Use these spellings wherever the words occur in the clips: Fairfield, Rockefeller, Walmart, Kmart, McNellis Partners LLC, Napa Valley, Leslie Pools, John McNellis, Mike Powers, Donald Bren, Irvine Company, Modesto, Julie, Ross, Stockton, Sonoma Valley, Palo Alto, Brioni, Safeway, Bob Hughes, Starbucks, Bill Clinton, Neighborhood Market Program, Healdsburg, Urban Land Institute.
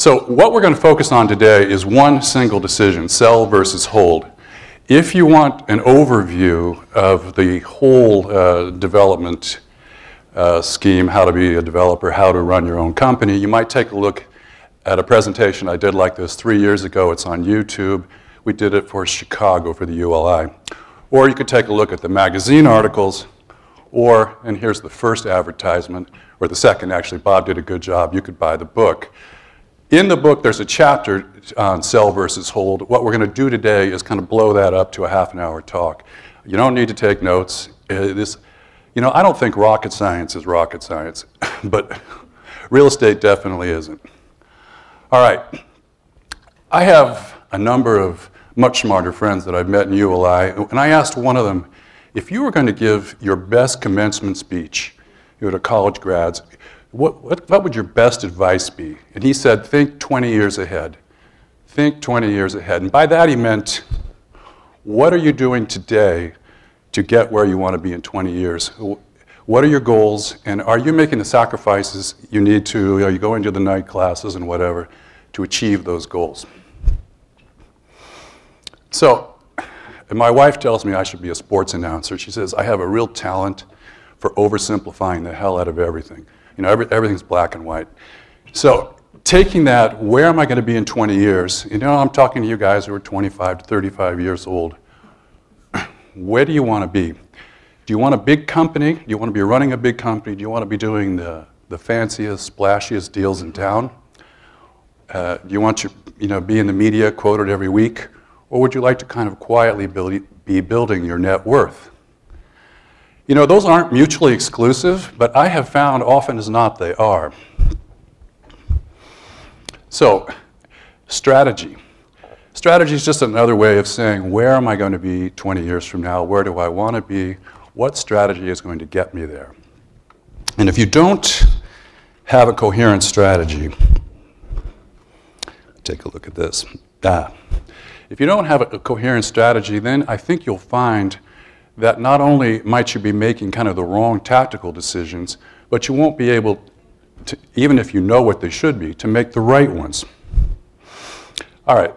So what we're going to focus on today is one single decision, sell versus hold. If you want an overview of the whole development scheme, how to be a developer, how to run your own company, you might take a look at a presentation I did like this 3 years ago. It's on YouTube. We did it for Chicago for the ULI. Or you could take a look at the magazine articles, or, and here's the first advertisement, or the second actually, Bob did a good job, you could buy the book. In the book there's a chapter on sell versus hold. What we're going to do today is kind of blow that up to a half-an-hour talk. You don't need to take notes. You know, I don't think rocket science is rocket science, but real estate definitely isn't. All right, I have a number of much smarter friends that I've met in ULI, and I asked one of them, if you were going to give your best commencement speech to college grads, what would your best advice be? And he said, think 20 years ahead. Think 20 years ahead. And by that he meant, what are you doing today to get where you want to be in 20 years? What are your goals, and are you making the sacrifices you need to, you know, you go into the night classes and whatever, to achieve those goals? So, and my wife tells me I should be a sports announcer. She says, I have a real talent for oversimplifying the hell out of everything. You know, everything's black and white. So taking that, where am I going to be in 20 years? You know, I'm talking to you guys who are 25 to 35 years old. Where do you want to be? Do you want a big company? Do you want to be running a big company? Do you want to be doing the fanciest, splashiest deals in town? Do you want to, you know, be in the media, quoted every week? Or would you like to kind of quietly be building your net worth? You know, those aren't mutually exclusive, but I have found often as not they are. So, strategy. Strategy is just another way of saying, where am I going to be 20 years from now? Where do I want to be? What strategy is going to get me there? And if you don't have a coherent strategy, take a look at this. If you don't have a coherent strategy, then I think you'll find that not only might you be making kind of the wrong tactical decisions, but you won't be able to, even if you know what they should be, to make the right ones. All right.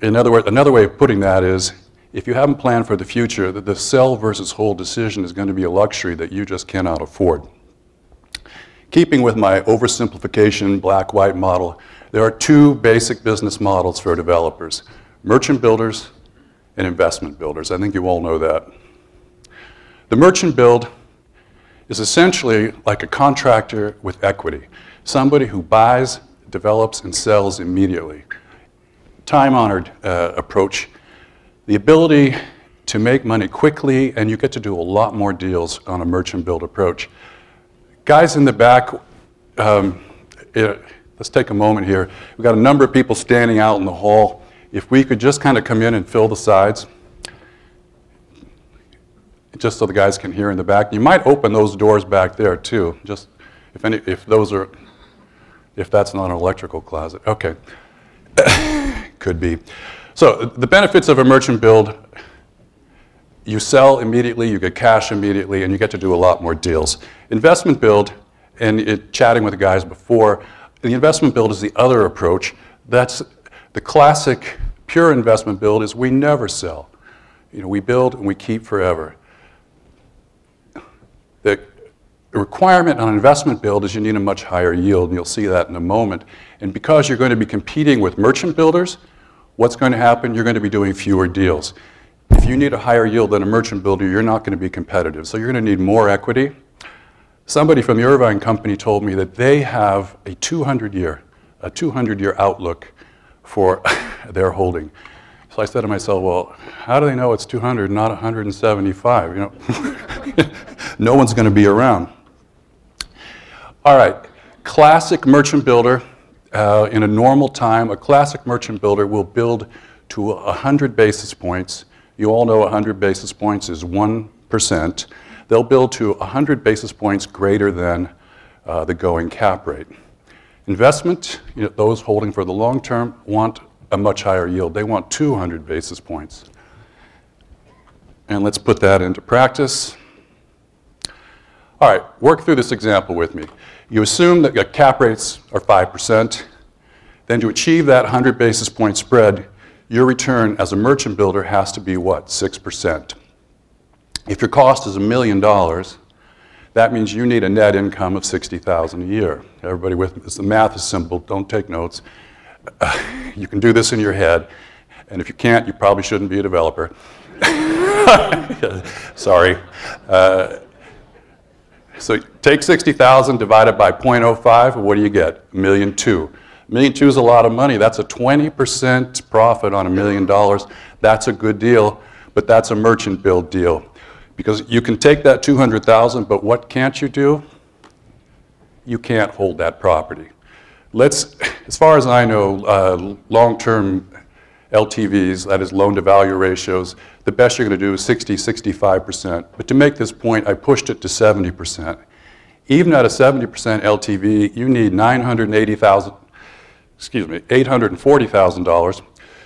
In other words, another way of putting that is, if you haven't planned for the future, the sell versus hold decision is going to be a luxury that you just cannot afford. Keeping with my oversimplification black-white model, there are two basic business models for developers, merchant builders and investment builders. I think you all know that. The merchant build is essentially like a contractor with equity, somebody who buys, develops, and sells immediately. Time-honored approach, the ability to make money quickly, and you get to do a lot more deals on a merchant build approach. Guys in the back, let's take a moment here. We've got a number of people standing out in the hall. If we could just kind of come in and fill the sides, just so the guys can hear in the back. You might open those doors back there too. Just if that's not an electrical closet. Okay, could be. So the benefits of a merchant build: you sell immediately, you get cash immediately, and you get to do a lot more deals. Investment build, and chatting with the guys before. The investment build is the other approach. That's the classic pure investment build is we never sell. You know, we build and we keep forever. The requirement on an investment build is you need a much higher yield, and you'll see that in a moment. And because you're going to be competing with merchant builders, what's going to happen? You're going to be doing fewer deals. If you need a higher yield than a merchant builder, you're not going to be competitive. So you're going to need more equity. Somebody from the Irvine Company told me that they have a 200-year outlook for their holding. So I said to myself, well, how do they know it's 200, not 175? You know, no one's going to be around. All right, classic merchant builder in a normal time, a classic merchant builder will build to 100 basis points. You all know 100 basis points is 1%. They'll build to 100 basis points greater than the going cap rate. Investment, you know, those holding for the long term want a much higher yield. They want 200 basis points. And let's put that into practice. All right, work through this example with me. You assume that the cap rates are 5%. then to achieve that 100 basis point spread, your return as a merchant builder has to be what? 6%. If your cost is $1 million, that means you need a net income of $60,000 a year. Everybody with me? The math is simple. Don't take notes. You can do this in your head. And if you can't, you probably shouldn't be a developer. Sorry. So take 60,000 divided by 0.05, what do you get? $1.2 million. $1.2 million is a lot of money. That's a 20% profit on $1 million. That's a good deal, but that's a merchant build deal. Because you can take that 200,000, but what can't you do? You can't hold that property. Let's, as far as I know, long-term LTVs, that is loan-to-value ratios, the best you're going to do is 60, 65%. But to make this point, I pushed it to 70%. Even at a 70% LTV, you need $840,000.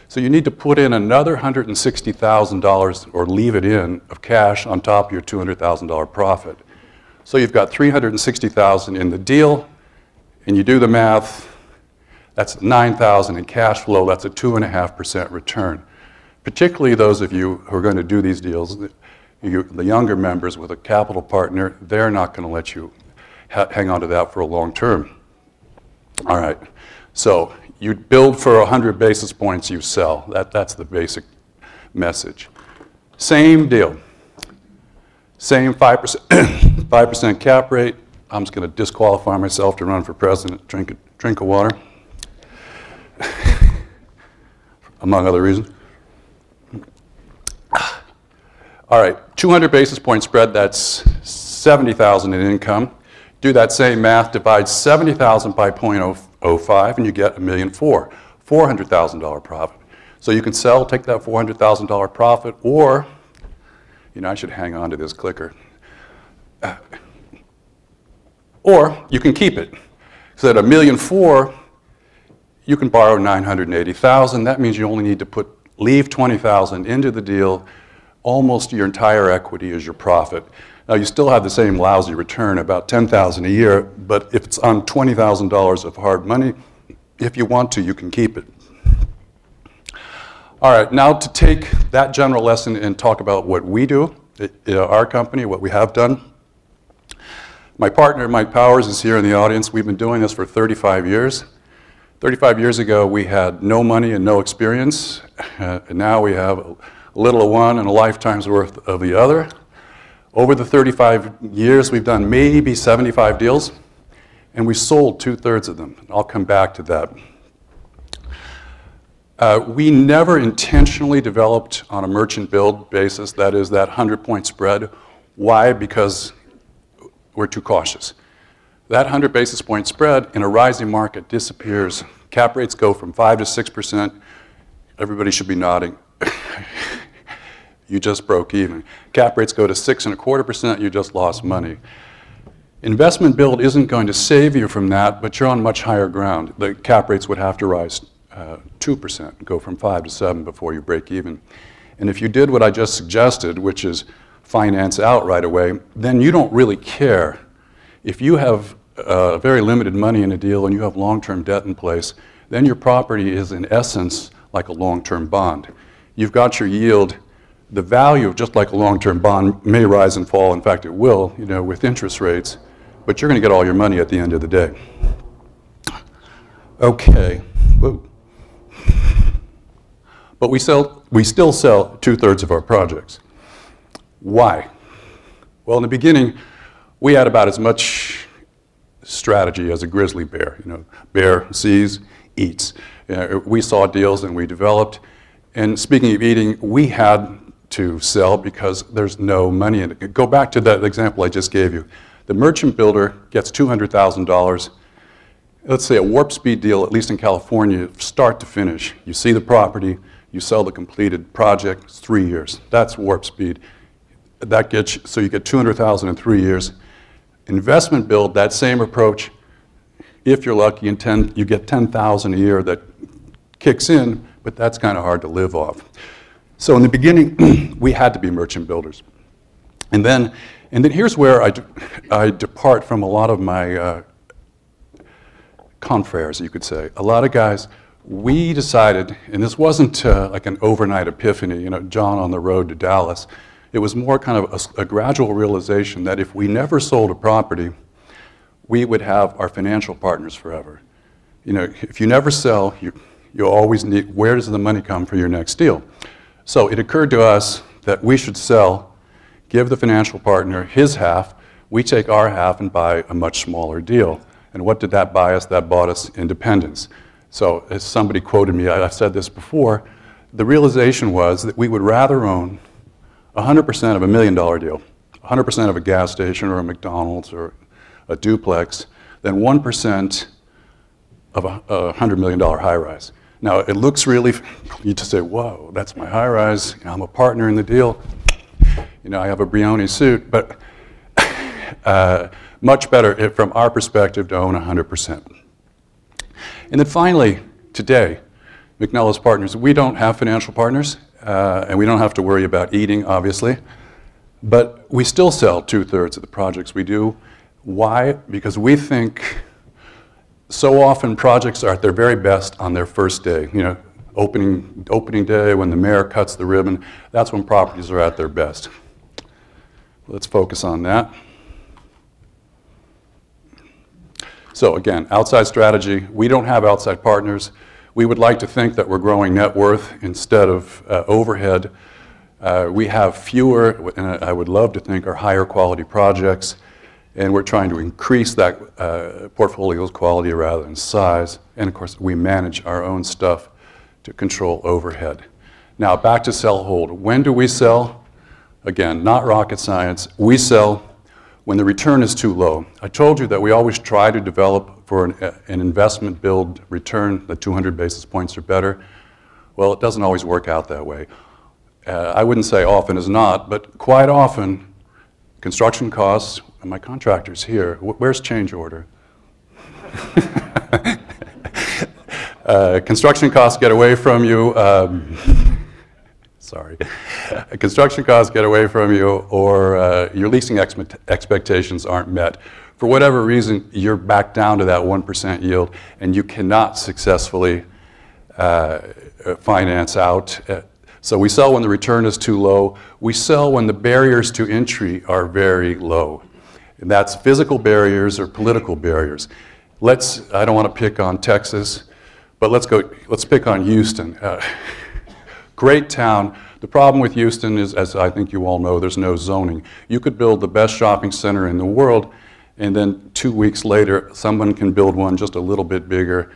So you need to put in another $160,000 or leave it in of cash on top of your $200,000 profit. So you've got $360,000 in the deal, and you do the math. That's $9,000 in cash flow. That's a 2.5% return. Particularly those of you who are going to do these deals, the younger members with a capital partner, they're not going to let you hang on to that for a long term. All right. So you build for 100 basis points, you sell. That's the basic message. Same deal. Same 5%, 5% cap rate. I'm just going to disqualify myself to run for president. Drink of water. Among other reasons. All right, 200 basis point spread, that's $70,000 in income. Do that same math, divide $70,000 by 0.05, and you get $1.4 million, $400,000 profit. So you can sell, take that $400,000 profit, or, you know, I should hang on to this clicker. Or you can keep it. So at $1.4 million, you can borrow $980,000. That means you only need to leave $20,000 into the deal. Almost your entire equity is your profit. Now, you still have the same lousy return, about $10,000 a year, but if it's on $20,000 of hard money, if you want to, you can keep it. All right, now to take that general lesson and talk about what we do, our company, what we have done. My partner, Mike Powers, is here in the audience. We've been doing this for 35 years. 35 years ago, we had no money and no experience, and now we have a little of one and a lifetime's worth of the other. Over the 35 years, we've done maybe 75 deals, and we sold 2/3 of them. I'll come back to that. We never intentionally developed on a merchant build basis, that is that 100-point spread. Why? Because we're too cautious. That 100 basis point spread in a rising market disappears. Cap rates go from 5 to 6%. Everybody should be nodding. You just broke even. Cap rates go to 6.25%. You just lost money. Investment build isn't going to save you from that, but you're on much higher ground. The cap rates would have to rise 2%, go from 5 to 7 before you break even. And if you did what I just suggested, which is finance out right away, then you don't really care. If you have very limited money in a deal and you have long-term debt in place, then your property is in essence like a long-term bond. You've got your yield. The value, just like a long-term bond, may rise and fall. In fact, it will, you know, with interest rates, but you're going to get all your money at the end of the day. Okay. Whoa. But we still sell 2/3 of our projects. Why? Well, in the beginning, we had about as much strategy as a grizzly bear. You know, bear sees, eats. You know, we saw deals and we developed. And speaking of eating, we had to sell because there's no money in it. Go back to that example I just gave you. The merchant builder gets $200,000. Let's say a warp speed deal, at least in California, start to finish. You see the property, you sell the completed project, it's 3 years. That's warp speed. That gets you, so you get $200,000 in 3 years. Investment build, that same approach, if you're lucky, you get $10,000 a year that kicks in, but that's kind of hard to live off. So in the beginning, we had to be merchant builders. And then here's where I depart from a lot of my confreres, you could say. A lot of guys, we decided, and this wasn't like an overnight epiphany, you know, John on the road to Dallas. It was more kind of a gradual realization that if we never sold a property, we would have our financial partners forever. You know, if you never sell, you always need, where does the money come for your next deal? So it occurred to us that we should sell, give the financial partner his half, we take our half and buy a much smaller deal. And what did that buy us? That bought us independence. So as somebody quoted me, I've said this before, the realization was that we would rather own 100% of a $1 million deal, 100% of a gas station or a McDonald's or a duplex, than 1% of a $100 million high-rise. Now, it looks really, you just say, whoa, that's my high-rise, you know, I'm a partner in the deal, you know, I have a Brioni suit, but much better from our perspective to own 100%. And then finally, today, McNellis Partners, we don't have financial partners, and we don't have to worry about eating, obviously, but we still sell 2/3 of the projects we do. Why? Because we think so often projects are at their very best on their first day. You know, opening day, when the mayor cuts the ribbon, that's when properties are at their best. Let's focus on that. So again, outside strategy, we don't have outside partners. We would like to think that we're growing net worth instead of overhead. We have fewer, and I would love to think are higher quality projects, and we're trying to increase that portfolio's quality rather than size. And of course, we manage our own stuff to control overhead. Now back to sell hold. When do we sell? Again, not rocket science. We sell when the return is too low. I told you that we always try to develop for an investment build return, the 200 basis points or better. Well, it doesn't always work out that way. I wouldn't say often is not, but quite often, construction costs, and my contractor's here, where's change order? Construction costs get away from you, sorry. Construction costs get away from you, or your leasing expectations aren't met. For whatever reason, you're back down to that 1% yield, and you cannot successfully finance out. So we sell when the return is too low. We sell when the barriers to entry are very low. And that's physical barriers or political barriers. Let's, I don't want to pick on Texas, but let's pick on Houston. Great town. The problem with Houston is, as I think you all know, there's no zoning. You could build the best shopping center in the world, and then 2 weeks later, someone can build one just a little bit bigger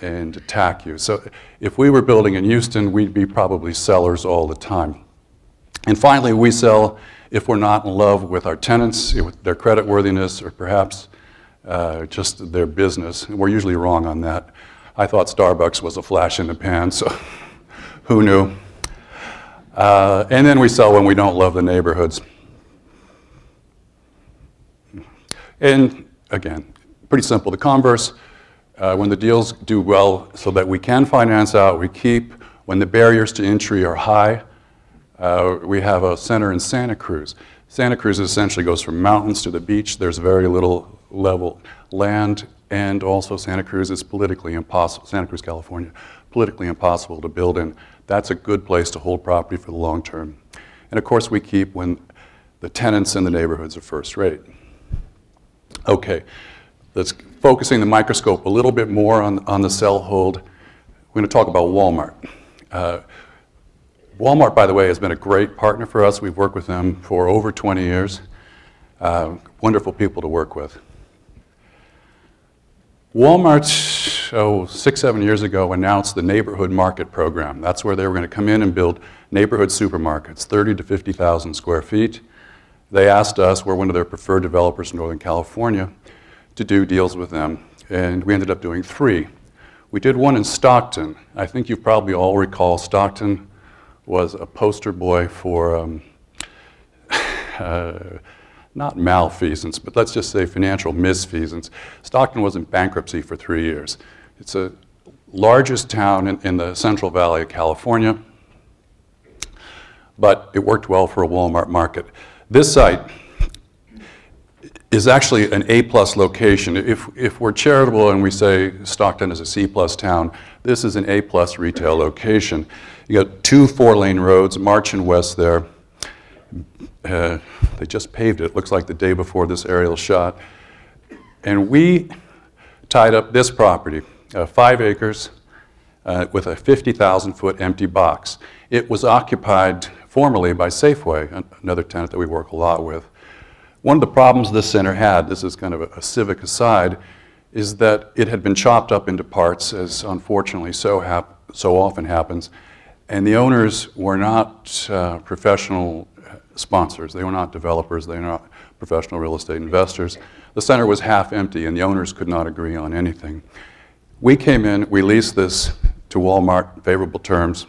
and attack you. So if we were building in Houston, we'd be probably sellers all the time. And finally, we sell if we're not in love with our tenants, with their creditworthiness, or perhaps just their business. And we're usually wrong on that. I thought Starbucks was a flash in the pan, so who knew? And then we sell when we don't love the neighborhoods. And again, pretty simple. The converse, when the deals do well so that we can finance out, we keep. When the barriers to entry are high, we have a center in Santa Cruz. Santa Cruz essentially goes from mountains to the beach. There's very little level land, and also Santa Cruz is politically impossible, Santa Cruz, California, politically impossible to build in. That's a good place to hold property for the long term. And of course we keep when the tenants in the neighborhoods are first rate. Okay, that's focusing the microscope a little bit more on the sell hold. We're going to talk about Walmart. Walmart, by the way, has been a great partner for us. We've worked with them for over 20 years. Wonderful people to work with. Walmart, oh, 6, 7 years ago, announced the Neighborhood Market Program. That's where they were going to come in and build neighborhood supermarkets, 30 to 50,000 square feet. They asked us, we're one of their preferred developers in Northern California, to do deals with them, and we ended up doing 3. We did one in Stockton. I think you probably all recall Stockton was a poster boy for not malfeasance, but let's just say financial misfeasance. Stockton was in bankruptcy for 3 years. It's the largest town in the Central Valley of California, but it worked well for a Walmart market. This site, is actually an A+ location. If we're charitable and we say Stockton is a C+ town, this is an A+ retail location. You got 2 four-lane roads, March and West there. They just paved it, looks like the day before this aerial shot. And we tied up this property, 5 acres, with a 50,000-foot empty box. It was occupied formerly by Safeway, another tenant that we work a lot with. One of the problems this center had, this is kind of a civic aside, is that it had been chopped up into parts, as unfortunately so often happens, and the owners were not professional sponsors. They were not developers. They were not professional real estate investors. The center was half empty, and the owners could not agree on anything. We came in, we leased this to Walmart, favorable terms.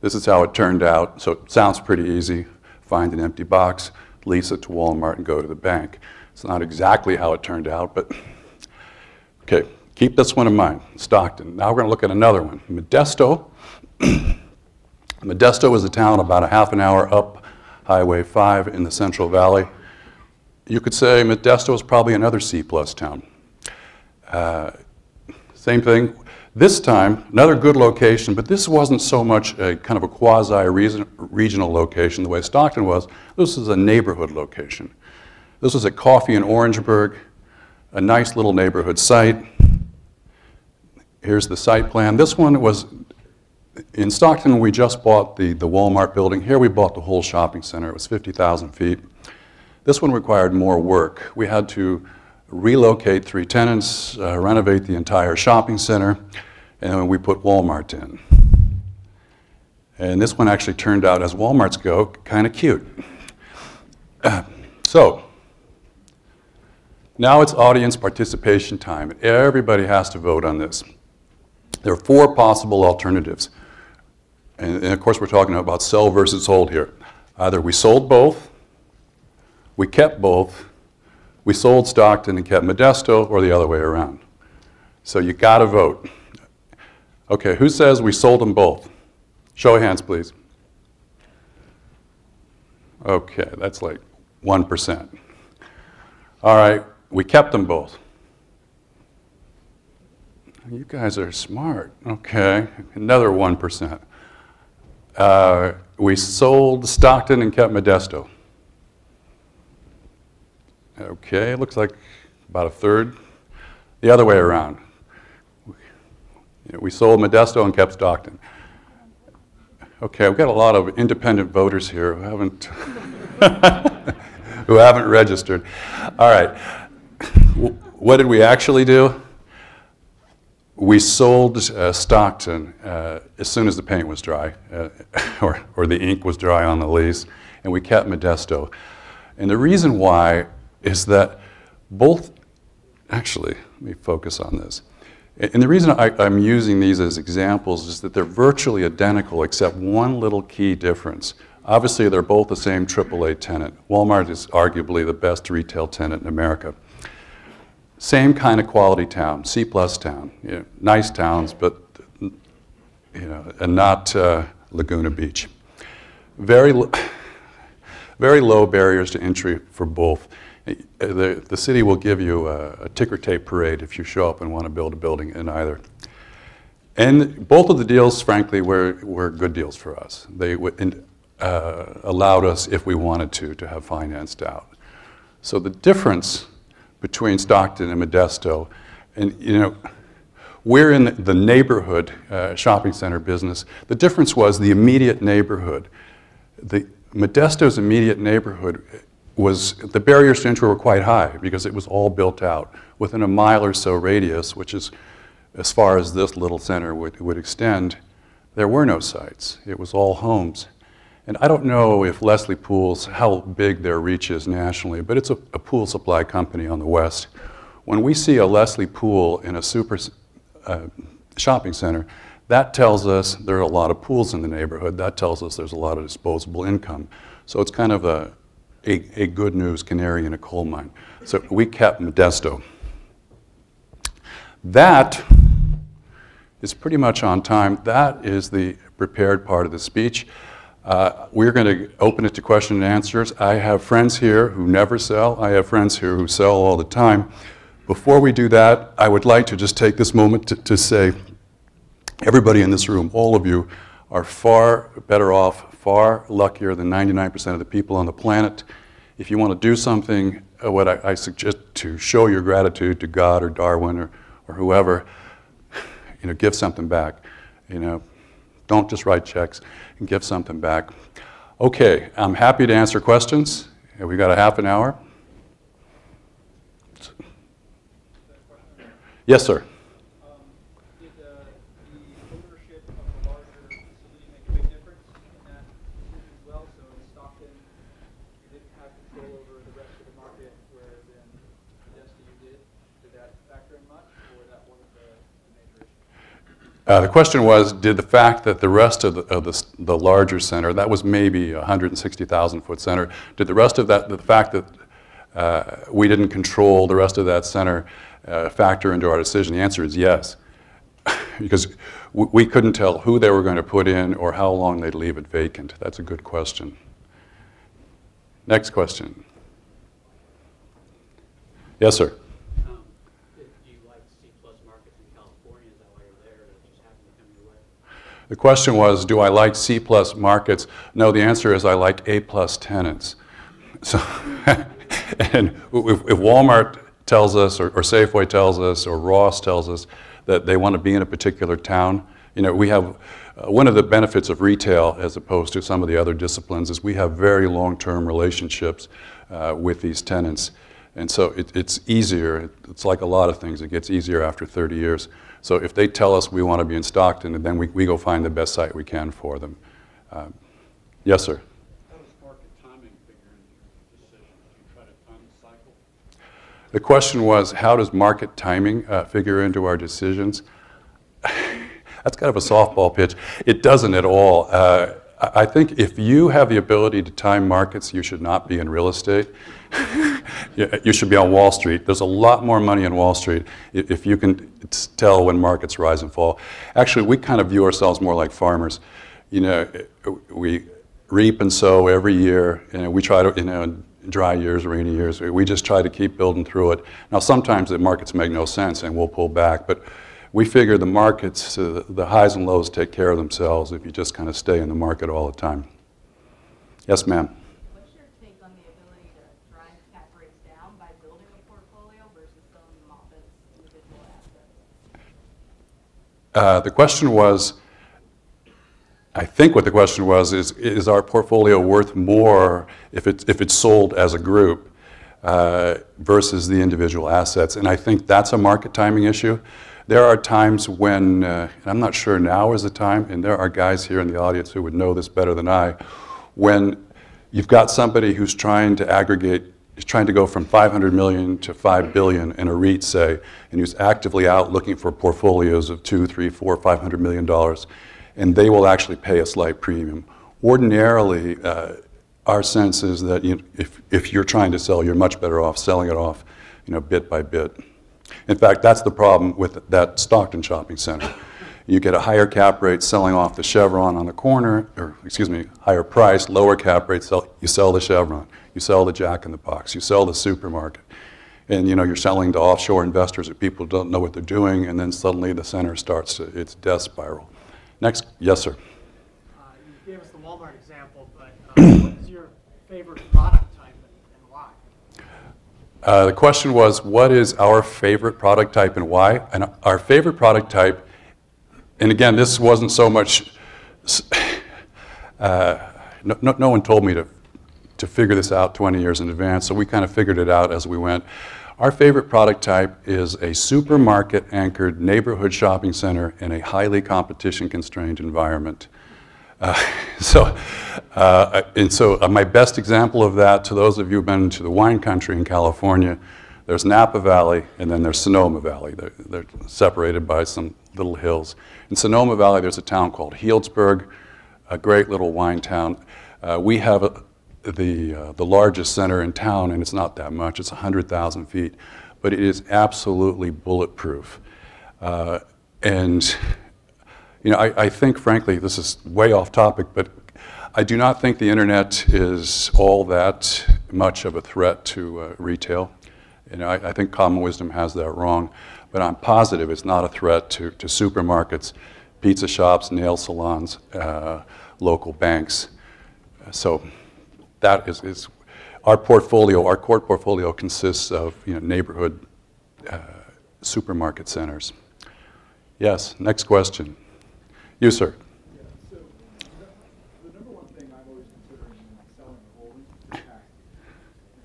This is how it turned out, so it sounds pretty easy. Find an empty box, lease it to Walmart, and go to the bank. It's not exactly how it turned out, but okay, keep this one in mind, Stockton. Now we're gonna look at another one, Modesto. Modesto is a town about a half an hour up Highway 5 in the Central Valley. You could say Modesto is probably another C+ town. Same thing, this time, another good location, but this wasn't so much a kind of a quasi-regional location the way Stockton was. This is a neighborhood location. This was a coffee in Orangeburg, a nice little neighborhood site. Here's the site plan. This one was, in Stockton we just bought the Walmart building. Here we bought the whole shopping center. It was 50,000 feet. This one required more work. We had to relocate 3 tenants, renovate the entire shopping center, and then we put Walmart in. And this one actually turned out, as Walmarts go, kind of cute. So, now it's audience participation time. Everybody has to vote on this. There are 4 possible alternatives. And of course we're talking about sell versus hold here. Either we sold both, we kept both, we sold Stockton and kept Modesto, or the other way around. So you gotta vote. Okay, who says we sold them both? Show of hands, please. Okay, that's like 1%. All right, we kept them both. You guys are smart. Okay, another 1%. We sold Stockton and kept Modesto. Okay, looks like about 1/3. The other way around. We sold Modesto and kept Stockton. Okay, we've got a lot of independent voters here who haven't, who haven't registered. All right, what did we actually do? We sold Stockton as soon as the paint was dry, or the ink was dry on the lease, and we kept Modesto. And the reason why is that both, actually, let me focus on this. And the reason I'm using these as examples is that they're virtually identical except one little key difference. Obviously, they're both the same AAA tenant. Walmart is arguably the best retail tenant in America. Same kind of quality town, C+ town. You know, nice towns, but you know, and not Laguna Beach. Very low barriers to entry for both. The city will give you a ticker tape parade if you show up and want to build a building in either. And both of the deals, frankly, were good deals for us. They allowed us, if we wanted to have financed out. So the difference between Stockton and Modesto, and you know, we're in the neighborhood shopping center business. The difference was the immediate neighborhood. The Modesto's immediate neighborhood was, the barriers to entry were quite high because it was all built out within a mile or so radius, which is as far as this little center would extend. There were no sites. It was all homes. And I don't know if Leslie Pools, how big their reach is nationally, but it's a pool supply company on the West. When we see a Leslie Pool in a super shopping center, that tells us there are a lot of pools in the neighborhood. That tells us there's a lot of disposable income. So it's kind of a good news canary in a coal mine. So we kept Modesto. That is pretty much on time. That is the prepared part of the speech. We're going to open it to question and answers. I have friends here who never sell. I have friends here who sell all the time. Before we do that, I would like to just take this moment to say, everybody in this room, all of you, are far better off, far luckier than 99% of the people on the planet. If you want to do something, what I suggest to show your gratitude to God or Darwin or whoever, you know, give something back. You know, don't just write checks and give something back. Okay, I'm happy to answer questions. We got a half an hour. Yes, sir. The question was, did the fact that the rest of the larger center, that was maybe a 160,000-foot center, did the rest of that, the fact that we didn't control the rest of that center factor into our decision? The answer is yes, because we couldn't tell who they were going to put in or how long they'd leave it vacant. That's a good question. Next question. Yes, sir. The question was, do I like C+ markets? No, the answer is I like A+ tenants. So, and if Walmart tells us, or Safeway tells us, or Ross tells us that they want to be in a particular town, you know, we have, one of the benefits of retail as opposed to some of the other disciplines is we have very long-term relationships with these tenants. And so it's easier. It's like a lot of things. It gets easier after 30 years. So if they tell us we want to be in Stockton, and then we go find the best site we can for them. Yes, sir? How does market timing figure into your decision? Do you try to time the cycle? The question was, how does market timing figure into our decisions? That's kind of a softball pitch. It doesn't at all. I think if you have the ability to time markets, you should not be in real estate. You should be on Wall Street. There's a lot more money in Wall Street if you can tell when markets rise and fall. Actually, we kind of view ourselves more like farmers. You know, we reap and sow every year, and we try to, you know, dry years, rainy years, we just try to keep building through it. Now, sometimes the markets make no sense, and we'll pull back, but we figure the markets, the highs and lows take care of themselves if you just kind of stay in the market all the time. Yes, ma'am? What's your take on the ability to drive cap rates down by building a portfolio versus selling them off as individual assets? The question was, I think what the question was is our portfolio worth more if it's sold as a group versus the individual assets? And I think that's a market timing issue. There are times when, and I'm not sure now is the time, and there are guys here in the audience who would know this better than I, when you've got somebody who's trying to aggregate, is trying to go from 500 million to 5 billion in a REIT, say, and who's actively out looking for portfolios of $200, $300, $400, $500 million, and they will actually pay a slight premium. Ordinarily, our sense is that if you're trying to sell, you're much better off selling it off, you know, bit by bit. In fact, that's the problem with that Stockton shopping center. You get a higher cap rate selling off the Chevron on the corner, or excuse me, higher price, lower cap rate, you sell the Chevron, you sell the Jack in the Box, you sell the supermarket. And you know, you're selling to offshore investors that people don't know what they're doing, and then suddenly the center starts its death spiral. Next, yes, sir. You gave us the Walmart example, but what is your favorite product? The question was, what is our favorite product type and why? And our favorite product type, and again, this wasn't so much, no one told me to figure this out 20 years in advance, so we kind of figured it out as we went. Our favorite product type is a supermarket-anchored neighborhood shopping center in a highly competition-constrained environment. So my best example of that, to those of you who've been to the wine country in California, there's Napa Valley and then there's Sonoma Valley. They're separated by some little hills. In Sonoma Valley, there's a town called Healdsburg, a great little wine town. We have the largest center in town, and it's not that much. It's 100,000 feet, but it is absolutely bulletproof. And you know, I think, frankly, this is way off topic, but I do not think the internet is all that much of a threat to retail. You know, I think common wisdom has that wrong, but I'm positive it's not a threat to supermarkets, pizza shops, nail salons, local banks. So that is our portfolio. Our core portfolio consists of, you know, neighborhood supermarket centers. Yes, next question. You, sir. Yeah, so the number one thing I'm always considering in selling a whole is tax.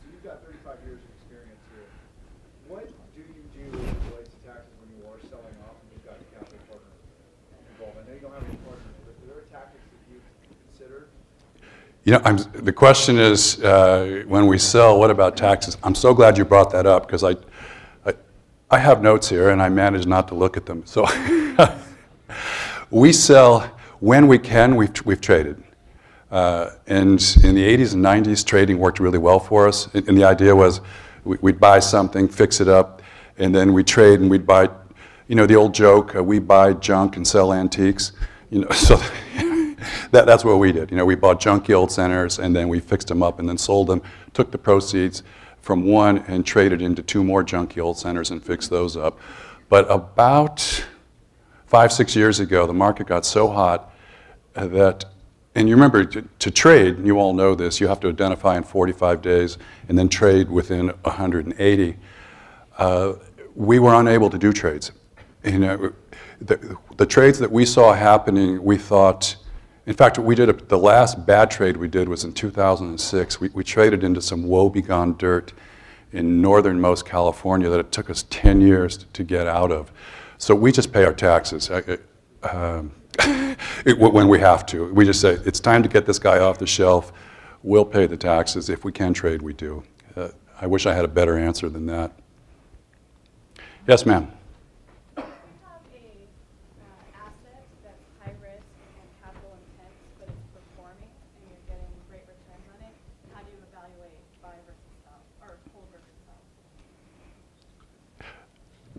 So you've got 35 years of experience here. What do you do as it relates to taxes when you are selling off and you've got a capital partner involved? I know you don't have any partners, but are there tactics that you consider? You know, the question is, when we sell, what about taxes? I'm so glad you brought that up, because I have notes here, and I manage not to look at them. So we sell when we can. We've traded. And in the 80s and 90s, trading worked really well for us. And the idea was we'd buy something, fix it up, and then we'd trade, and we'd buy, you know, the old joke, we buy junk and sell antiques. You know, so that's what we did. You know, we bought junky old centers, and then we fixed them up and then sold them, took the proceeds from one and traded into two more junky old centers and fixed those up. But about 5 or 6 years ago, the market got so hot that, and you remember, to trade, and you all know this, you have to identify in 45 days and then trade within 180. We were unable to do trades. You know, the trades that we saw happening, we thought, in fact, we did the last bad trade we did was in 2006. We traded into some woebegone dirt in northernmost California that it took us 10 years to get out of. So we just pay our taxes when we have to. We just say, it's time to get this guy off the shelf. We'll pay the taxes. If we can trade, we do. I wish I had a better answer than that. Yes, ma'am.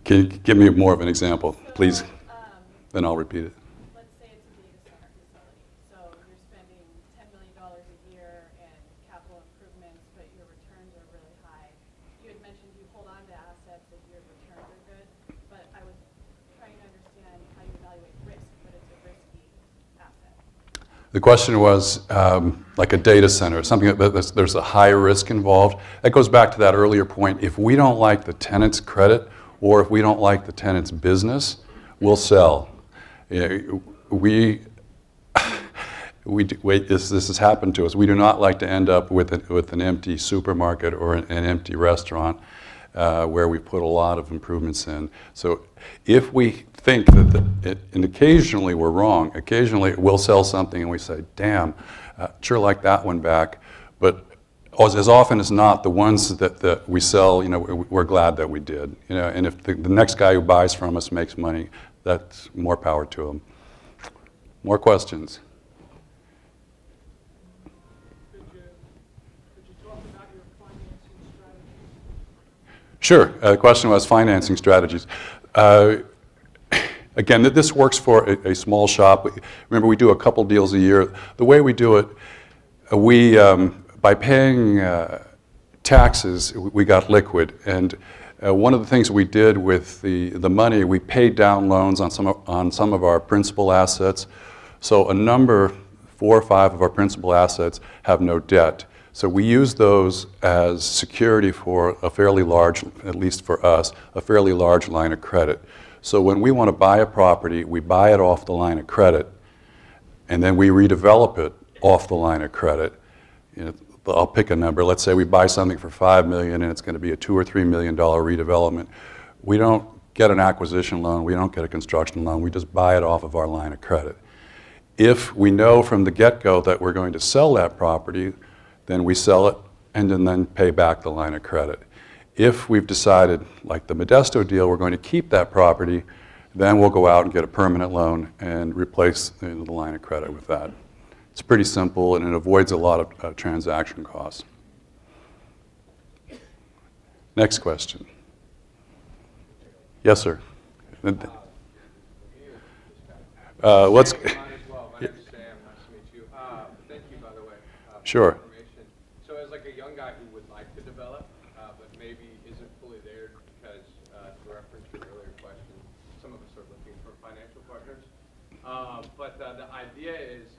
Can you give me more of an example, please? So, then I'll repeat it. Let's say it's a data center facility. So you're spending $10 million a year in capital improvements, but your returns are really high. You had mentioned you hold on to assets if your returns are good, but I was trying to understand how you evaluate risk, but it's a risky asset. The question was like a data center, something that there's a high risk involved. That goes back to that earlier point. If we don't like the tenant's credit, or if we don't like the tenant's business, we'll sell. This has happened to us. We do not like to end up with an empty supermarket or an empty restaurant where we put a lot of improvements in. So if we think that, and occasionally we're wrong, occasionally we'll sell something and we say, damn, sure like that one back, but as often as not, the ones that we sell, you know, we're glad that we did. You know, and if the next guy who buys from us makes money, that's more power to him. More questions? Could you talk about your financing strategies? Sure. The question was financing strategies. Again, this works for a small shop. Remember, we do a couple deals a year. The way we do it, we by paying taxes, we got liquid. And one of the things we did with the money, we paid down loans on some of our principal assets. So a number, 4 or 5 of our principal assets have no debt. So we use those as security for a fairly large, at least for us, a fairly large line of credit. So when we want to buy a property, we buy it off the line of credit, and then we redevelop it off the line of credit. You know, I'll pick a number. Let's say we buy something for $5 million and it's going to be a $2 or $3 million redevelopment. We don't get an acquisition loan. We don't get a construction loan. We just buy it off of our line of credit. If we know from the get-go that we're going to sell that property, then we sell it and then pay back the line of credit. If we've decided, like the Modesto deal, we're going to keep that property, then we'll go out and get a permanent loan and replace the line of credit with that. It's pretty simple, and it avoids a lot of transaction costs. Next question. Yes, sir. Let's. My name is Sam. Nice to meet you. Thank you, Bob, Sure. Information. So as like a young guy who would like to develop, but maybe isn't fully there because, to reference your earlier question, some of us are looking for financial partners. But the idea is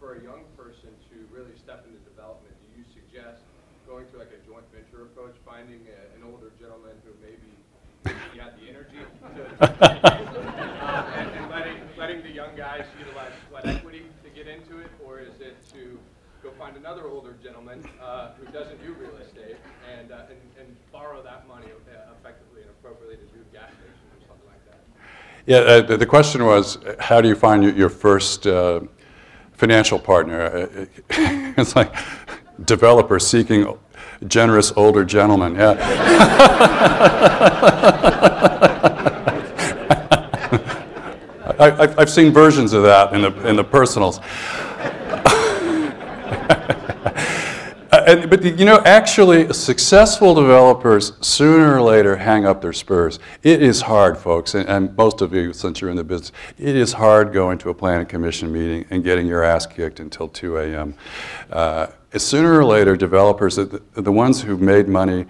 for a young person to really step into development, do you suggest going to like a joint venture approach, finding an older gentleman who maybe he had the energy to and letting the young guys utilize sweat equity to get into it, or is it to go find another older gentleman who doesn't do real estate and borrow that money effectively and appropriately to do gas stations or something like that? Yeah, the question was, how do you find your first financial partner? It's like developer seeking generous older gentleman. Yeah. I've seen versions of that in the personals. But you know, actually, successful developers sooner or later hang up their spurs. It is hard, folks, and most of you, since you're in the business, it is hard going to a planning commission meeting and getting your ass kicked until 2 a.m. Sooner or later, developers, the ones who've made money,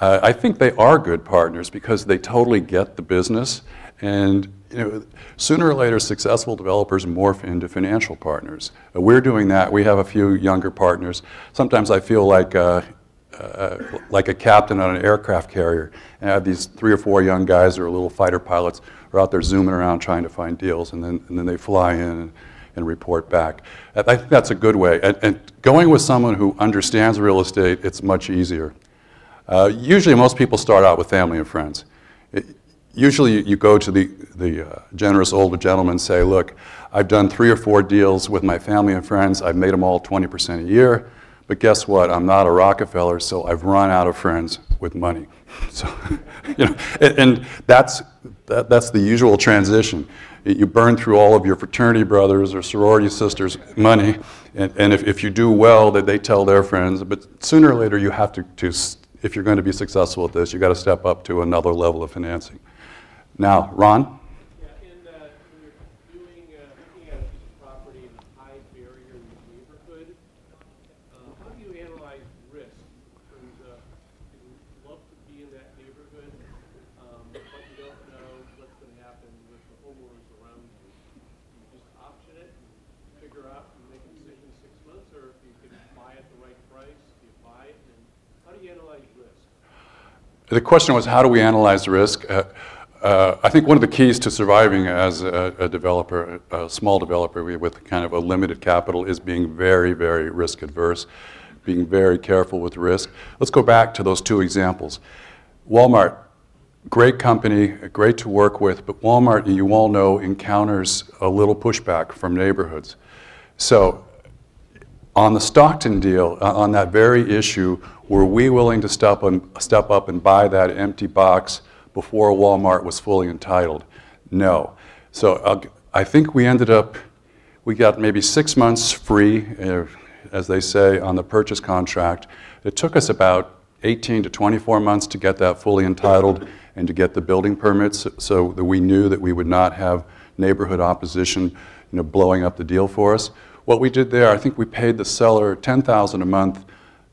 I think they are good partners because they totally get the business. And you know, sooner or later, successful developers morph into financial partners. We're doing that. We have a few younger partners. Sometimes I feel like a captain on an aircraft carrier, and I have these 3 or 4 young guys who are little fighter pilots who are out there zooming around trying to find deals, and then they fly in and report back. I think that's a good way. And going with someone who understands real estate, it's much easier. Usually, most people start out with family and friends. Usually you go to the generous older gentleman and say, look, I've done 3 or 4 deals with my family and friends. I've made them all 20% a year. But guess what? I'm not a Rockefeller, so I've run out of friends with money. So, you know, and that's the usual transition. You burn through all of your fraternity brothers or sorority sisters' money, and if you do well, that they tell their friends. But sooner or later, you have to if you're going to be successful at this, you've got to step up to another level of financing. Now, Ron? Yeah, when you're looking at a piece of property in a high barrier neighborhood, how do you analyze risk? Because you love to be in that neighborhood, but you don't know what's going to happen with the homeowners around you. Do you just option it, and figure out, and make a decision in 6 months, or if you can buy at the right price, do you buy it? And how do you analyze risk? The question was, how do we analyze risk? I think one of the keys to surviving as a developer, a small developer with kind of a limited capital, is being very, very risk adverse, being very careful with risk. Let's go back to those 2 examples. Walmart, great company, great to work with, but Walmart, you all know, encounters a little pushback from neighborhoods. So on the Stockton deal, on that very issue, were we willing to step up and buy that empty box before Walmart was fully entitled? No. So I think we ended up, we got maybe 6 months free, as they say, on the purchase contract. It took us about 18 to 24 months to get that fully entitled and to get the building permits so that we knew that we would not have neighborhood opposition, you know, blowing up the deal for us. What we did there, I think we paid the seller $10,000 a month,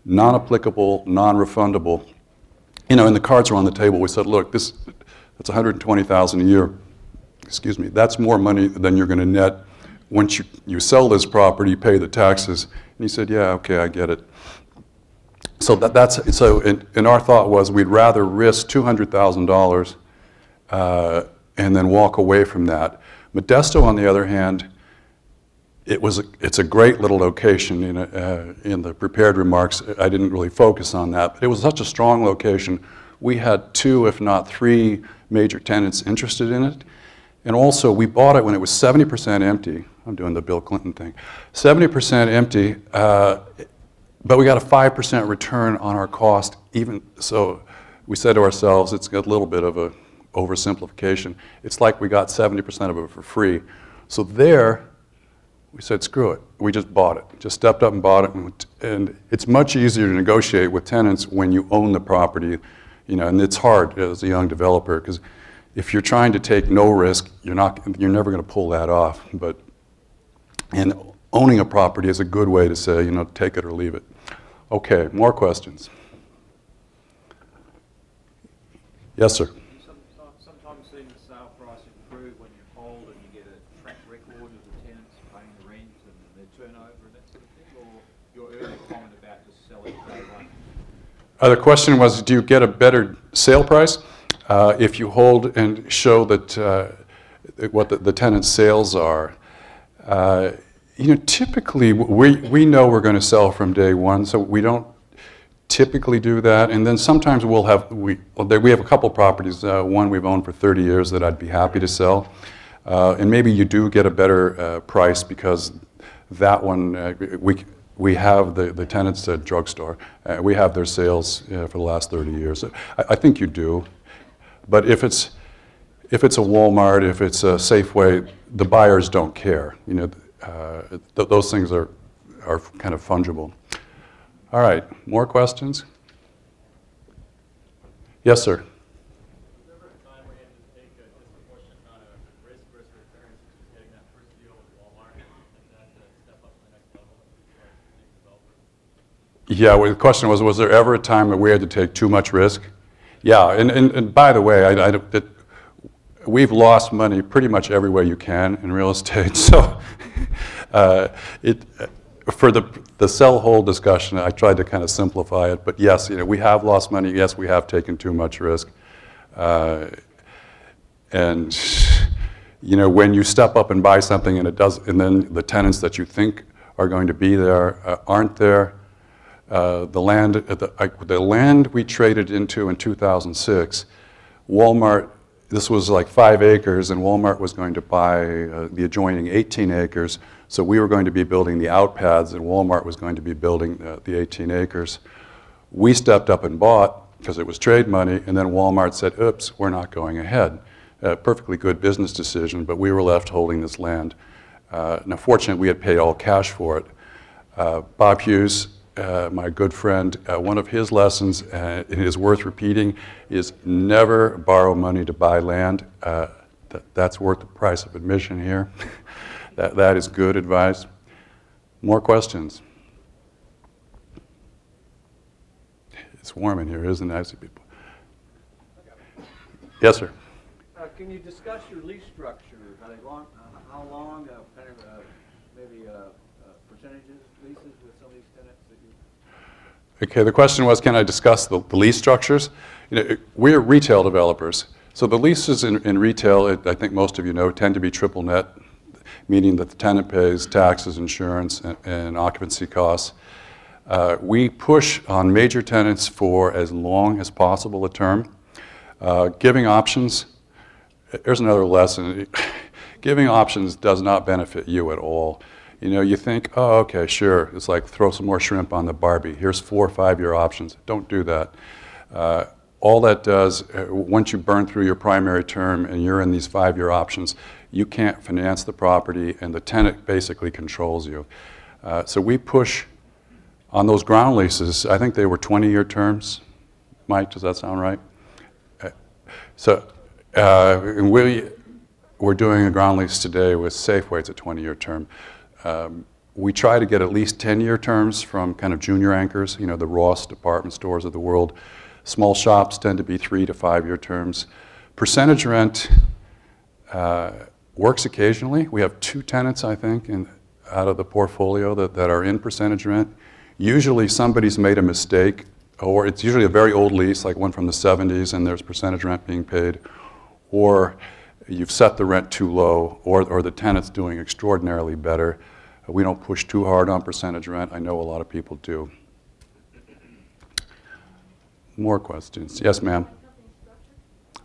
non-applicable, non-refundable. You know, and the cards were on the table. We said, look, that's $120,000 a year. Excuse me. That's more money than you're going to net once you sell this property, pay the taxes. And he said, yeah, okay, I get it. So and our thought was we'd rather risk $200,000 and then walk away from that. Modesto, on the other hand, it's a great little location. In the prepared remarks, I didn't really focus on that, but it was such a strong location. We had 2, if not 3, major tenants interested in it. And also, we bought it when it was 70% empty. I'm doing the Bill Clinton thing. 70% empty, but we got a 5% return on our cost. Even so, we said to ourselves, it's a little bit of an oversimplification. It's like we got 70% of it for free. So there, we said, screw it. We just bought it. Just stepped up and bought it. And it's much easier to negotiate with tenants when you own the property. You know, and it's hard as a young developer because if you're trying to take no risk, you're never going to pull that off. But, and owning a property is a good way to say, you know, take it or leave it. Okay, more questions? Yes, sir. Sometimes seeing the sale price improve when you're old and you get a track record of the tenants paying the rent and their turnover and that sort of thing, or your earlier comment about just selling day one? The question was, do you get a better sale price if you hold and show that what the tenant's sales are? You know, typically we know we're going to sell from day one, so we don't typically do that. And then sometimes we'll have, we have a couple properties, one we've owned for 30 years that I'd be happy to sell. And maybe you do get a better price because that one, we have the tenants at drugstore. We have their sales for the last 30 years. I think you do. But if it's a Walmart, if it's a Safeway, the buyers don't care. You know, those things are kind of fungible. All right, more questions? Yes, sir. Was there ever a time where you had to take a disproportionate amount of risk versus returns just getting that first deal with Walmart and then step up to the next level? Yeah, well, the question was there ever a time that we had to take too much risk? Yeah, and by the way, we've lost money pretty much every way you can in real estate, so for the sell-hold discussion, I tried to kind of simplify it, but yes, you know, we have lost money, yes, we have taken too much risk. And you know, when you step up and buy something and it does, and then the tenants that you think are going to be there aren't there, the land we traded into in 2006, Walmart, this was like 5 acres, and Walmart was going to buy the adjoining 18 acres, so we were going to be building the outpads, and Walmart was going to be building the 18 acres. We stepped up and bought, because it was trade money, and then Walmart said, oops, we're not going ahead. Perfectly good business decision, but we were left holding this land. Now, fortunately, we had paid all cash for it. Bob Hughes, my good friend, one of his lessons, it is worth repeating, is never borrow money to buy land. That's worth the price of admission here. that is good advice. More questions? It's warm in here, isn't it? Yes, sir. Can you discuss your lease structure? Are they long, how long, kind of, maybe percentages, leases with some of these tenants? Okay, the question was, can I discuss the lease structures? You know, we're retail developers. So the leases in retail, I think most of you know, tend to be triple net, meaning that the tenant pays taxes, insurance, and occupancy costs. We push on major tenants for as long as possible a term. Giving options, here's another lesson. Giving options does not benefit you at all. You know, you think, oh, okay, sure. It's like throw some more shrimp on the Barbie. Here's 4 or 5 year options. Don't do that. All that does, once you burn through your primary term and you're in these 5 year options, you can't finance the property and the tenant basically controls you. So we push on those ground leases. I think they were 20-year terms. Mike, does that sound right? We're doing a ground lease today with Safeway. It's a 20-year term. We try to get at least 10-year terms from kind of junior anchors, you know, the Ross department stores of the world. Small shops tend to be 3 to 5 year terms. Percentage rent works occasionally. We have 2 tenants, I think, out of the portfolio that are in percentage rent. Usually somebody's made a mistake, or it's usually a very old lease, like one from the 70s, and there's percentage rent being paid, or you've set the rent too low, or the tenant's doing extraordinarily better. We don't push too hard on percentage rent. I know a lot of people do. More questions. Yes, ma'am.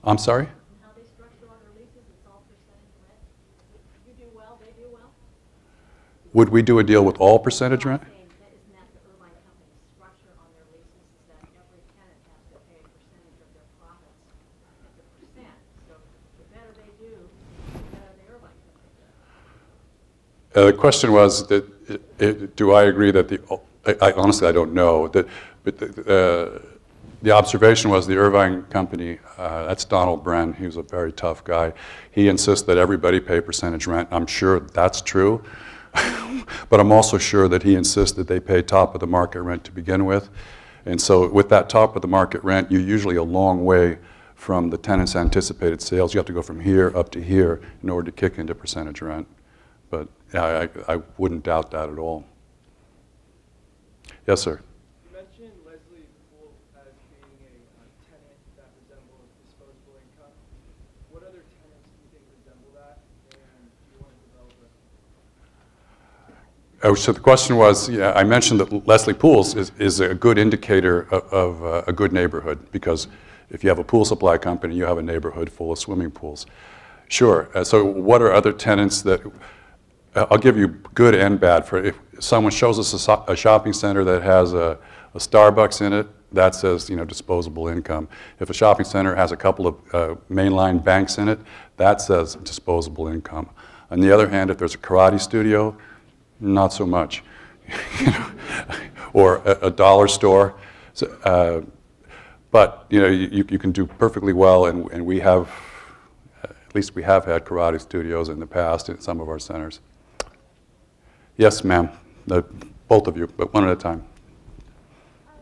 I'm sorry? How they structure all their leases, it's all percentage rent. You do well, they do well? Would we do a deal with all percentage rent? Isn't that the Irvine Company structure on their leases, is that every tenant has to pay a percentage of their profits at the percent. So the better they do, the better the Irvine Company does. The question was, that do I agree that honestly, I don't know. The observation was the Irvine Company, that's Donald Bren, he was a very tough guy. He insists that everybody pay percentage rent. I'm sure that's true. But I'm also sure that he insists that they pay top of the market rent to begin with. And so with that top of the market rent, you're usually a long way from the tenant's anticipated sales. You have to go from here up to here in order to kick into percentage rent. But I wouldn't doubt that at all. Yes, sir? You mentioned Leslie Pools as being a tenant that resembles disposable income. What other tenants do you think resemble that, and do you want to develop it? So the question was, yeah, I mentioned that Leslie Pools is a good indicator of a good neighborhood, because if you have a pool supply company, you have a neighborhood full of swimming pools. Sure. So what are other tenants that, I'll give you good and bad. For if someone shows us a shopping center that has a Starbucks in it, that says, you know, disposable income. If a shopping center has a couple of mainline banks in it, that says disposable income. On the other hand, if there's a karate studio, not so much. You know, or a dollar store. So, but you know, you can do perfectly well, and we have, at least we have had karate studios in the past in some of our centers. Yes, ma'am, both of you, but one at a time. For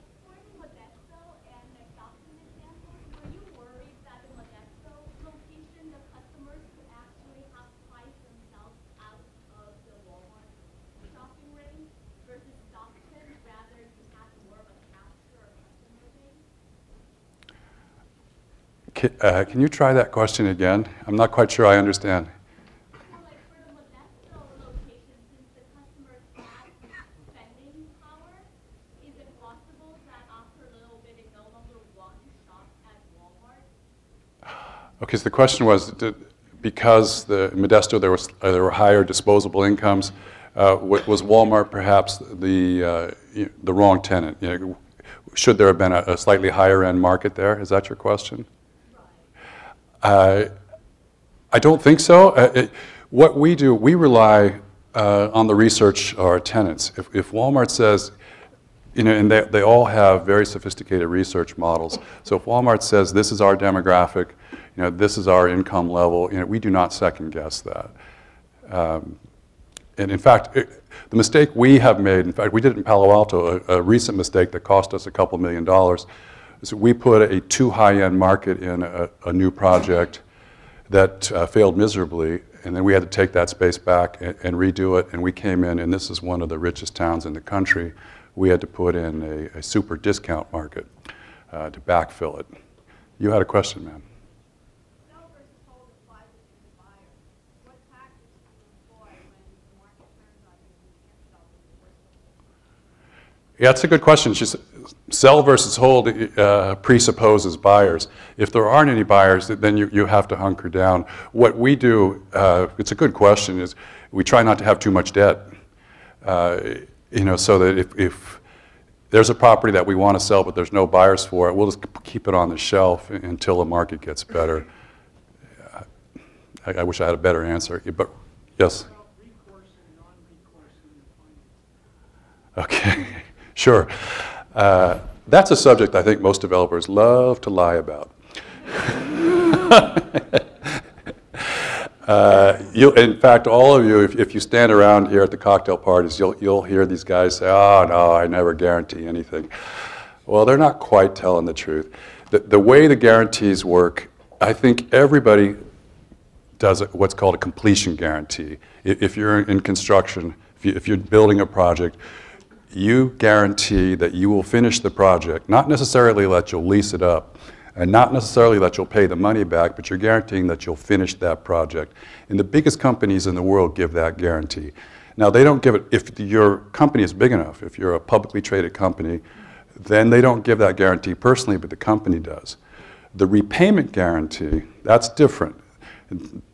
Modesto and the Stockton example, were you worried that in Modesto location, the customers could actually have priced themselves out of the Walmart shopping range versus Stockton, rather you have more of a capture or customer range? Can you try that question again? I'm not quite sure I understand. So like for the Modesto location, since the customers have spending power, is it possible that after a little bit, they no longer want to shop at Walmart? Okay, so the question was, because in Modesto there were higher disposable incomes, was Walmart perhaps the wrong tenant? You know, should there have been a slightly higher end market there? Is that your question? I don't think so. What we do, we rely on the research of our tenants. If Walmart says, you know, and they all have very sophisticated research models. So if Walmart says this is our demographic, you know, this is our income level, you know, we do not second guess that. And in fact, the mistake we have made, in fact, we did it in Palo Alto, a recent mistake that cost us a couple $1 million. So we put a too high-end market in a new project that failed miserably, and then we had to take that space back and redo it, and we came in, and this is one of the richest towns in the country. We had to put in a super discount market to backfill it. You had a question, ma'am. Yeah, that's a good question. She's, sell versus hold presupposes buyers. If there aren't any buyers, then you have to hunker down. What we do, it's a good question, is we try not to have too much debt. You know, so that if there's a property that we want to sell but there's no buyers for it, we'll just keep it on the shelf until the market gets better. I wish I had a better answer, but yes? Recourse and non-recourse in the finance. Okay. Sure. That's a subject I think most developers love to lie about. In fact, all of you, if you stand around here at the cocktail parties, you'll hear these guys say, oh, no, I never guarantee anything. Well, they're not quite telling the truth. The way the guarantees work, I think everybody does what's called a completion guarantee. If you're in construction, if you're building a project, you guarantee that you will finish the project, not necessarily that you'll lease it up, and not necessarily that you'll pay the money back, but you're guaranteeing that you'll finish that project. And the biggest companies in the world give that guarantee. Now, they don't give it, if your company is big enough, if you're a publicly traded company, then they don't give that guarantee personally, but the company does. The repayment guarantee, that's different.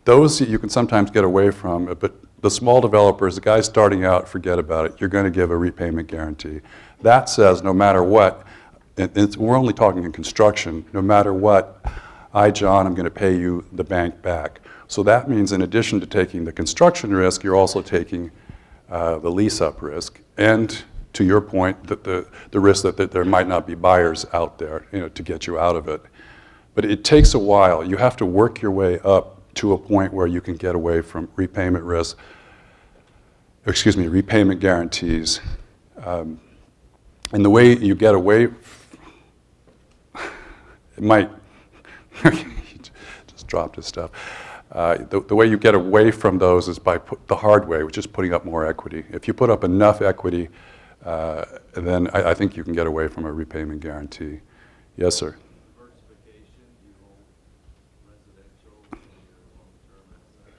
Those you can sometimes get away from, but the small developers, the guys starting out, forget about it. You're going to give a repayment guarantee. That says no matter what, we're only talking in construction, no matter what, John, I'm going to pay you the bank back. So that means in addition to taking the construction risk, you're also taking the lease-up risk. And to your point, the risk that there might not be buyers out there, you know, to get you out of it. But it takes a while. You have to work your way up to a point where you can get away from repayment risk. excuse me, repayment guarantees. And the way you get away, it might, just dropped his stuff. The way you get away from those is by the hard way, which is putting up more equity. If you put up enough equity, then I think you can get away from a repayment guarantee. Yes, sir.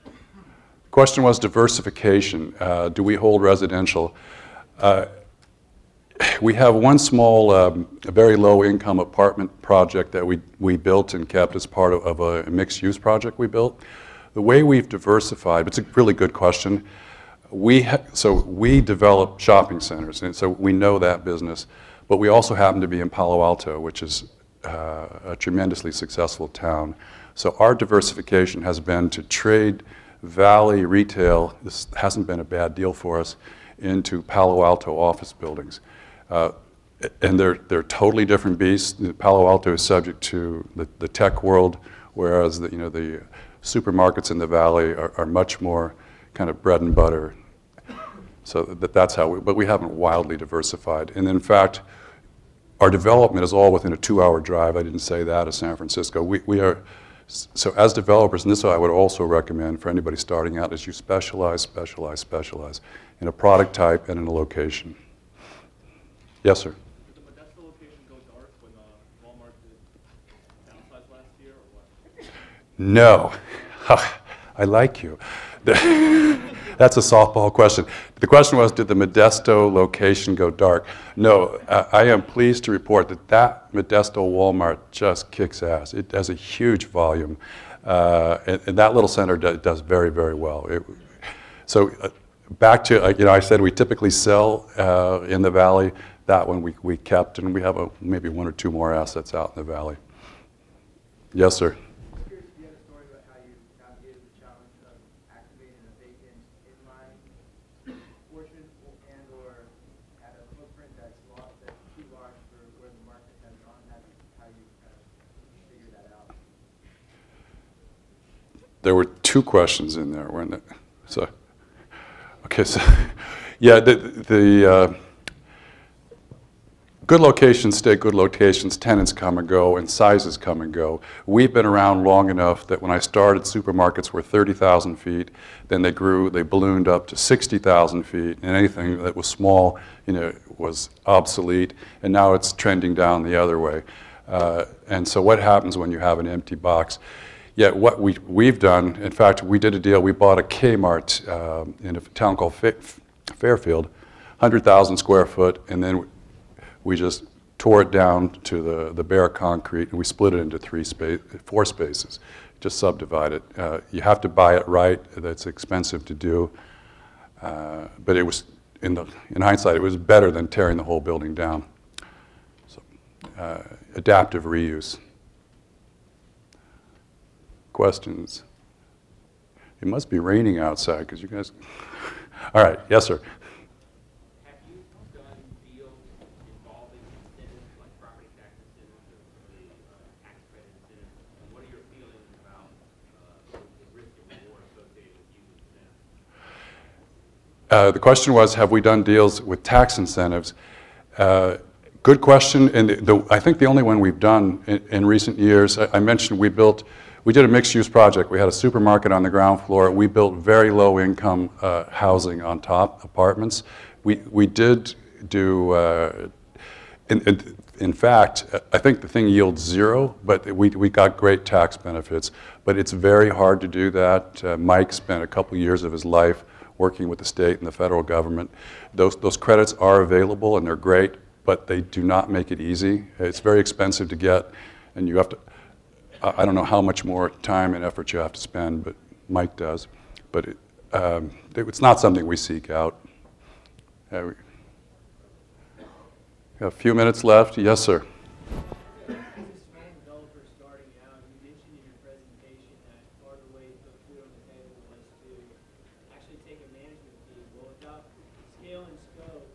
The question was diversification. Do we hold residential? We have one small, a very low-income apartment project that we built and kept as part of a mixed-use project we built. The way we've diversified, it's a really good question. So we develop shopping centers, and so we know that business. But we also happen to be in Palo Alto, which is a tremendously successful town. So our diversification has been to trade Valley retail, this hasn't been a bad deal for us, into Palo Alto office buildings. And they're totally different beasts. Palo Alto is subject to the tech world, whereas the, the supermarkets in the Valley are much more kind of bread and butter. So that's how but we haven't wildly diversified. And in fact, our development is all within a 2-hour drive. I didn't say that, of San Francisco. We are, so as developers, and this I would also recommend for anybody starting out, is you specialize, specialize, specialize in a product type and in a location. Yes, sir? Did the Modesto location go dark when Walmart did downsize last year or what? No. I like you. That's a softball question. The question was, did the Modesto location go dark? No, I am pleased to report that that Modesto Walmart just kicks ass. It has a huge volume. And that little center does very, very well. Back to, I said we typically sell in the Valley. That one we kept, and we have maybe one or two more assets out in the Valley. Yes, sir? There were two questions in there, weren't there? So, okay, so, yeah, the good locations stay good locations, tenants come and go, and sizes come and go. We've been around long enough that when I started, supermarkets were 30,000 feet, then they grew, they ballooned up to 60,000 feet, and anything that was small, was obsolete, and now it's trending down the other way. And so what happens when you have an empty box? Yet what we've done, in fact, we did a deal. We bought a Kmart in a town called Fairfield, 100,000 square foot, and then we just tore it down to the bare concrete, and we split it into four spaces, just subdivide it. You have to buy it right. That's expensive to do. But it was, in hindsight, it was better than tearing the whole building down. So, adaptive reuse. Questions? It must be raining outside because you guys. All right, yes, sir. Have you done deals involving incentives like property tax incentives or tax credit incentives? And what are your feelings about the risk and reward associated with using incentives? The question was, have we done deals with tax incentives? Good question, and I think the only one we've done in recent years. I mentioned we did a mixed-use project. We had a supermarket on the ground floor. We built very low-income housing on top, apartments. We did do, in fact, I think the thing yields zero, but we got great tax benefits. But it's very hard to do that. Mike spent a couple years of his life working with the state and the federal government. Those credits are available, and they're great, but they do not make it easy. It's very expensive to get, and you have to. I don't know how much more time and effort you have to spend, but Mike does. But it's not something we seek out. We have a few minutes left. Yes, sir. As a small developer starting out, you mentioned in your presentation that part of the way to put food on the table was to actually take a management fee. Well, without scale and scope,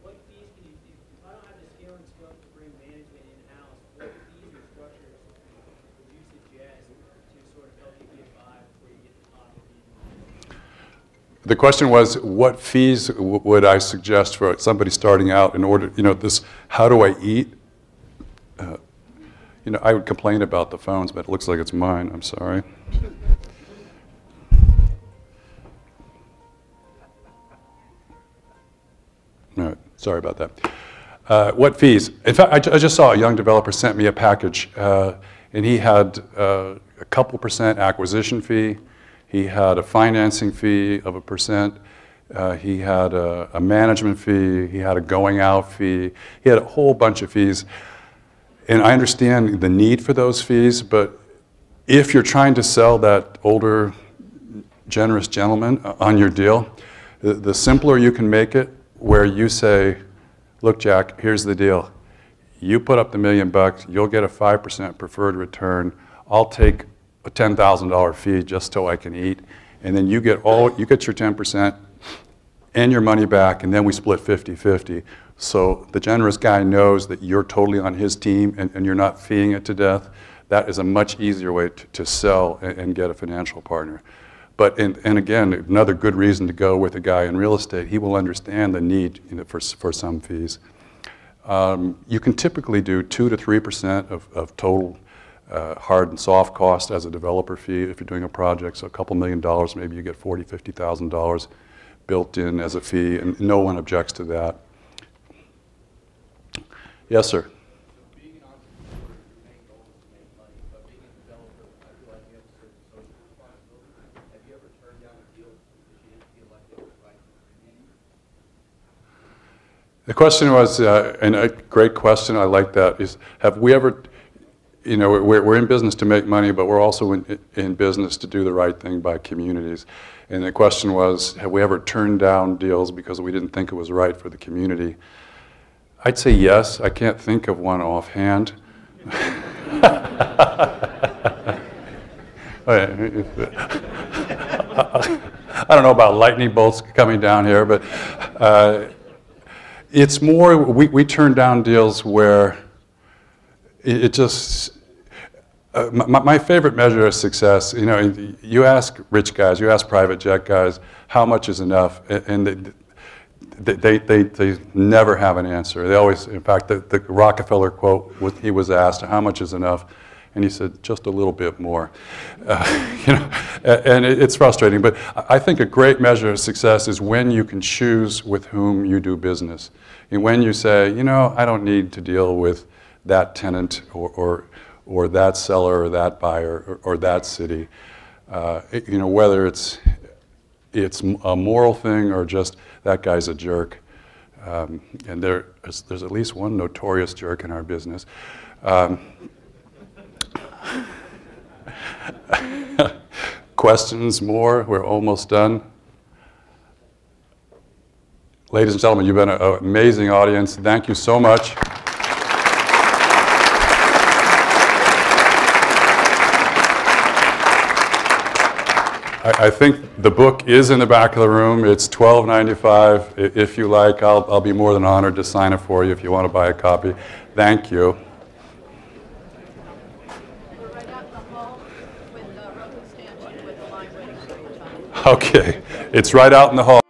what fees can you do? If I don't have the scale and scope to bring management in-house, what fees or structures would you suggest to sort of help you get by before you get the model? the question was, what fees would I suggest for somebody starting out in order, you know, this, how do I eat? You know, I would complain about the phones, but it looks like it's mine. I'm sorry. No, sorry about that. What fees? In fact, I just saw a young developer sent me a package, and he had a couple % acquisition fee. He had a financing fee of a %. He had a management fee. He had a going out fee. He had a whole bunch of fees. And I understand the need for those fees, but if you're trying to sell that older, generous gentleman on your deal, the simpler you can make it, where you say, look, Jack, here's the deal. You put up the $1 million bucks, you'll get a 5% preferred return. I'll take a $10,000 fee just so I can eat. And then you get all, you get your 10% and your money back, and then we split 50-50. So the generous guy knows that you're totally on his team and you're not feeing it to death. That is a much easier way to sell and get a financial partner. But, and again, another good reason to go with a guy in real estate, he will understand the need, you know, for some fees. You can typically do 2 to 3% of total hard and soft cost as a developer fee if you're doing a project. So a couple $1 million, maybe you get $40,000, $50,000 built in as a fee, and no one objects to that. Yes, sir. The question was, and a great question, I like that, is have we ever, you know, we're in business to make money, but we're also in business to do the right thing by communities. And the question was, have we ever turned down deals because we didn't think it was right for the community? I'd say yes. I can't think of one offhand. I don't know about lightning bolts coming down here, but it's more, we turn down deals where it just, my favorite measure of success, you know, you ask rich guys, you ask private jet guys, how much is enough? And they never have an answer. They always, in fact, the Rockefeller quote, was, he was asked, how much is enough? And he said, just a little bit more. You know, and it's frustrating. But I think a great measure of success is when you can choose with whom you do business. And when you say, you know, I don't need to deal with that tenant or that seller or that buyer or that city. You know, whether it's a moral thing or just that guy's a jerk. And there's at least one notorious jerk in our business. Questions more? We're almost done. Ladies and gentlemen, you've been an amazing audience. Thank you so much. I think the book is in the back of the room. It's $12.95. If you like, I'll be more than honored to sign it for you if you want to buy a copy. Thank you. Okay, it's right out in the hall.